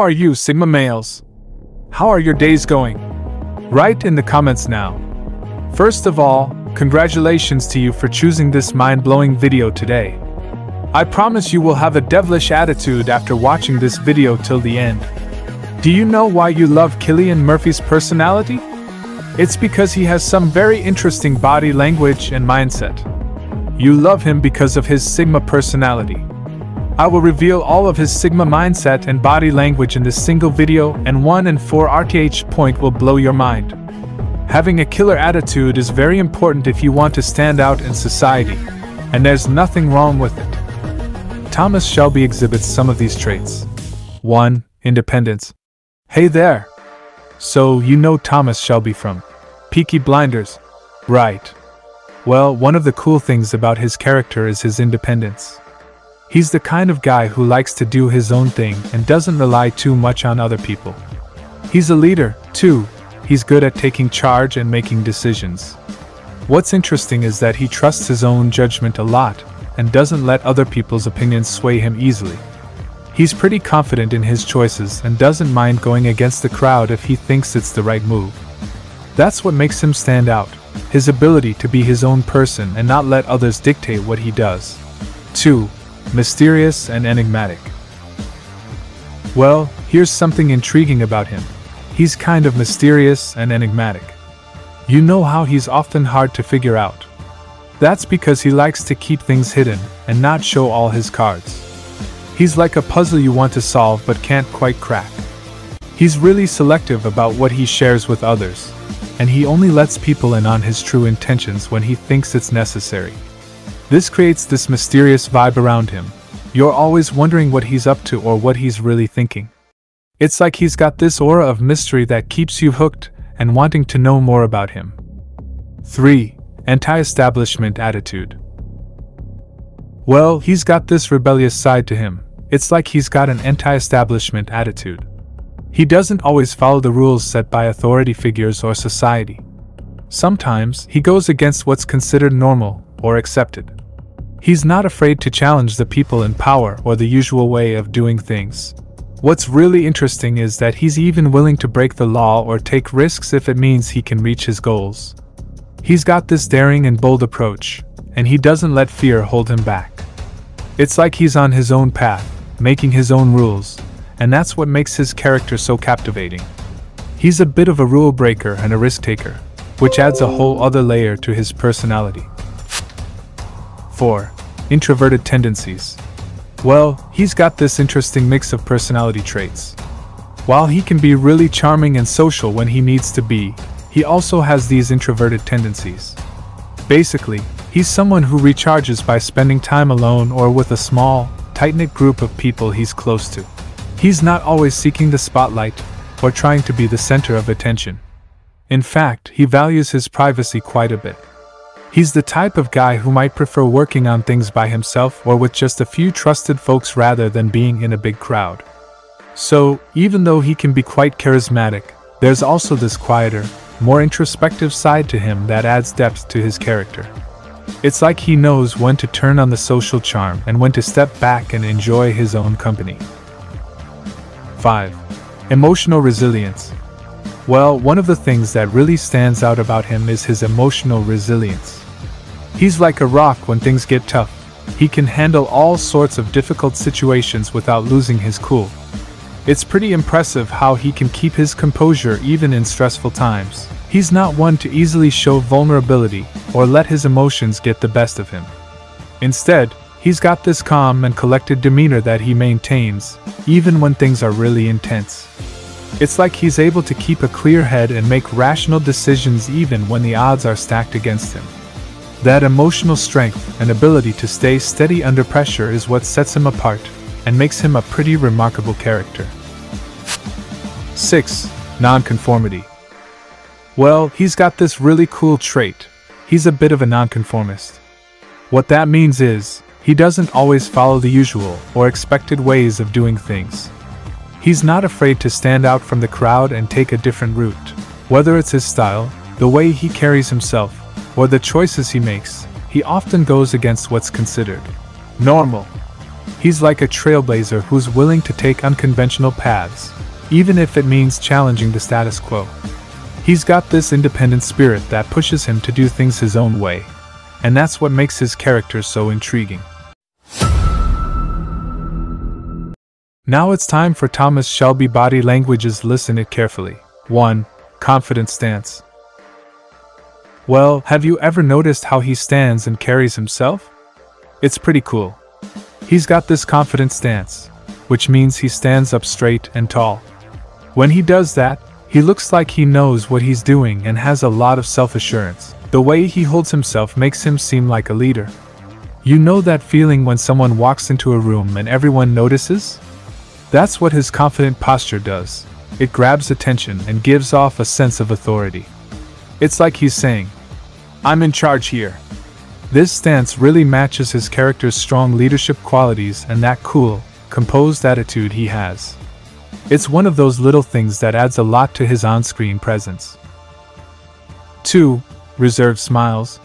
How are you, Sigma males? How are your days going? Write in the comments now. First of all, congratulations to you for choosing this mind-blowing video today. I promise you will have a devilish attitude after watching this video till the end. Do you know why you love Cillian Murphy's personality? It's because he has some very interesting body language and mindset. You love him because of his Sigma personality. I will reveal all of his Sigma mindset and body language in this single video, and 1 and 4 RTH point will blow your mind. Having a killer attitude is very important if you want to stand out in society, and there's nothing wrong with it. Thomas Shelby exhibits some of these traits. 1. Independence. Hey there! So you know Thomas Shelby from Peaky Blinders, right? Well, one of the cool things about his character is his independence. He's the kind of guy who likes to do his own thing and doesn't rely too much on other people. He's a leader, too. He's good at taking charge and making decisions. What's interesting is that he trusts his own judgment a lot and doesn't let other people's opinions sway him easily. He's pretty confident in his choices and doesn't mind going against the crowd if he thinks it's the right move. That's what makes him stand out, his ability to be his own person and not let others dictate what he does. 2. Mysterious and enigmatic. Well, here's something intriguing about him. He's kind of mysterious and enigmatic. You know how he's often hard to figure out. That's because he likes to keep things hidden and not show all his cards. He's like a puzzle you want to solve but can't quite crack. He's really selective about what he shares with others, and he only lets people in on his true intentions when he thinks it's necessary. This creates this mysterious vibe around him. You're always wondering what he's up to or what he's really thinking. It's like he's got this aura of mystery that keeps you hooked and wanting to know more about him. 3. Anti-establishment attitude. Well, he's got this rebellious side to him. It's like he's got an anti-establishment attitude. He doesn't always follow the rules set by authority figures or society. Sometimes, he goes against what's considered normal or accepted. He's not afraid to challenge the people in power or the usual way of doing things. What's really interesting is that he's even willing to break the law or take risks if it means he can reach his goals. He's got this daring and bold approach, and he doesn't let fear hold him back. It's like he's on his own path, making his own rules, and that's what makes his character so captivating. He's a bit of a rule breaker and a risk taker, which adds a whole other layer to his personality. 4. Introverted tendencies. Well, he's got this interesting mix of personality traits. While he can be really charming and social when he needs to be, he also has these introverted tendencies. Basically, he's someone who recharges by spending time alone or with a small, tight-knit group of people he's close to. He's not always seeking the spotlight or trying to be the center of attention. In fact, he values his privacy quite a bit. He's the type of guy who might prefer working on things by himself or with just a few trusted folks rather than being in a big crowd. So, even though he can be quite charismatic, there's also this quieter, more introspective side to him that adds depth to his character. It's like he knows when to turn on the social charm and when to step back and enjoy his own company. 5. Emotional resilience. Well, one of the things that really stands out about him is his emotional resilience. He's like a rock when things get tough. He can handle all sorts of difficult situations without losing his cool. It's pretty impressive how he can keep his composure even in stressful times. He's not one to easily show vulnerability or let his emotions get the best of him. Instead, he's got this calm and collected demeanor that he maintains, even when things are really intense. It's like he's able to keep a clear head and make rational decisions even when the odds are stacked against him. That emotional strength and ability to stay steady under pressure is what sets him apart and makes him a pretty remarkable character. 6. Nonconformity. Well, he's got this really cool trait. He's a bit of a nonconformist. What that means is, he doesn't always follow the usual or expected ways of doing things. He's not afraid to stand out from the crowd and take a different route. Whether it's his style, the way he carries himself, or the choices he makes, he often goes against what's considered normal. He's like a trailblazer who's willing to take unconventional paths, even if it means challenging the status quo. He's got this independent spirit that pushes him to do things his own way, and that's what makes his character so intriguing. Now it's time for Thomas Shelby body languages. Listen it carefully. 1. Confident stance. Well, have you ever noticed how he stands and carries himself? It's pretty cool. He's got this confident stance, which means he stands up straight and tall. When he does that, he looks like he knows what he's doing and has a lot of self-assurance. The way he holds himself makes him seem like a leader. You know that feeling when someone walks into a room and everyone notices? That's what his confident posture does. It grabs attention and gives off a sense of authority. It's like he's saying, "I'm in charge here." This stance really matches his character's strong leadership qualities and that cool, composed attitude he has. It's one of those little things that adds a lot to his on-screen presence. 2. Reserved smiles.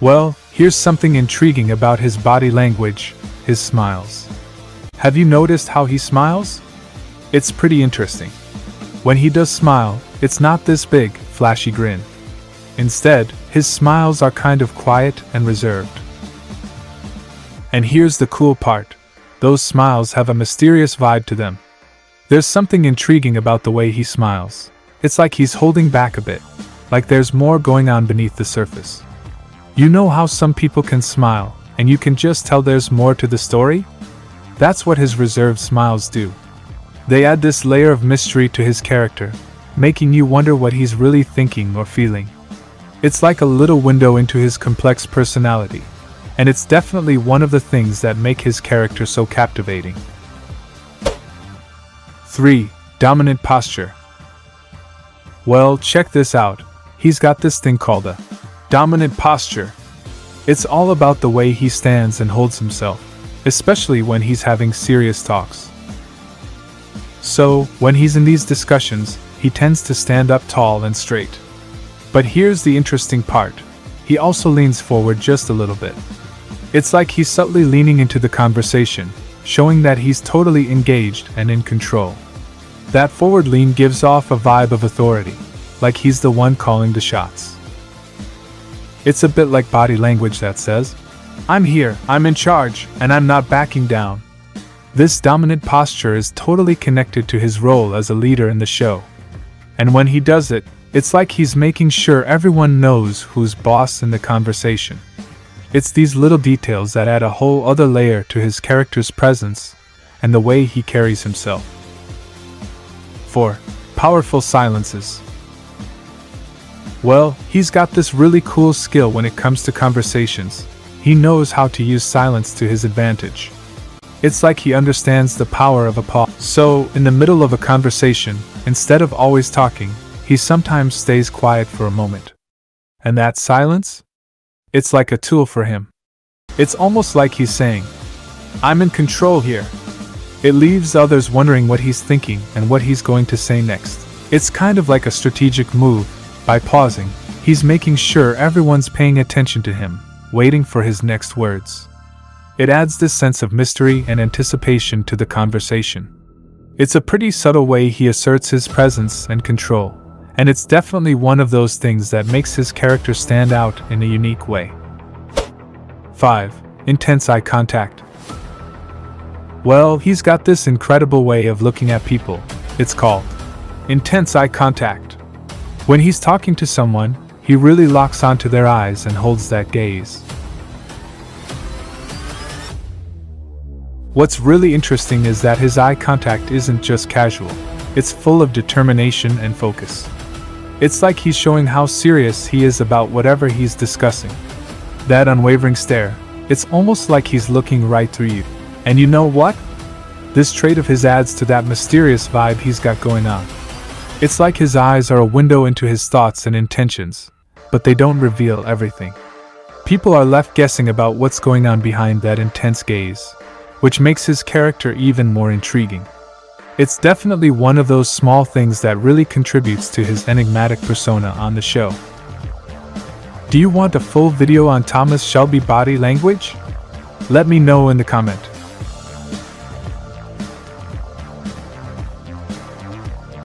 Well, here's something intriguing about his body language, his smiles. Have you noticed how he smiles? It's pretty interesting. When he does smile, it's not this big, flashy grin. Instead, his smiles are kind of quiet and reserved. And here's the cool part. Those smiles have a mysterious vibe to them. There's something intriguing about the way he smiles. It's like he's holding back a bit, like there's more going on beneath the surface. You know how some people can smile, and you can just tell there's more to the story? That's what his reserved smiles do. They add this layer of mystery to his character, making you wonder what he's really thinking or feeling. It's like a little window into his complex personality, and it's definitely one of the things that make his character so captivating. 3. Dominant posture. Well, check this out. He's got this thing called a dominant posture. It's all about the way he stands and holds himself, especially when he's having serious talks. So, when he's in these discussions, he tends to stand up tall and straight. But here's the interesting part. He also leans forward just a little bit. It's like he's subtly leaning into the conversation, showing that he's totally engaged and in control. That forward lean gives off a vibe of authority, like he's the one calling the shots. It's a bit like body language that says, "I'm here, I'm in charge, and I'm not backing down." This dominant posture is totally connected to his role as a leader in the show. And when he does it, it's like he's making sure everyone knows who's boss in the conversation. It's these little details that add a whole other layer to his character's presence and the way he carries himself. 4. Powerful silences. Well, he's got this really cool skill when it comes to conversations. He knows how to use silence to his advantage. It's like he understands the power of a pause. So, in the middle of a conversation, instead of always talking, he sometimes stays quiet for a moment. And that silence? It's like a tool for him. It's almost like he's saying, "I'm in control here." It leaves others wondering what he's thinking and what he's going to say next. It's kind of like a strategic move. By pausing, he's making sure everyone's paying attention to him, waiting for his next words. It adds this sense of mystery and anticipation to the conversation. It's a pretty subtle way he asserts his presence and control, and it's definitely one of those things that makes his character stand out in a unique way. 5. Intense eye contact. Well, he's got this incredible way of looking at people. It's called intense eye contact. When he's talking to someone, he really locks onto their eyes and holds that gaze. What's really interesting is that his eye contact isn't just casual. It's full of determination and focus. It's like he's showing how serious he is about whatever he's discussing. That unwavering stare, it's almost like he's looking right through you. And you know what? This trait of his adds to that mysterious vibe he's got going on. It's like his eyes are a window into his thoughts and intentions, but they don't reveal everything. People are left guessing about what's going on behind that intense gaze, which makes his character even more intriguing. It's definitely one of those small things that really contributes to his enigmatic persona on the show. Do you want a full video on Thomas Shelby body language? Let me know in the comment.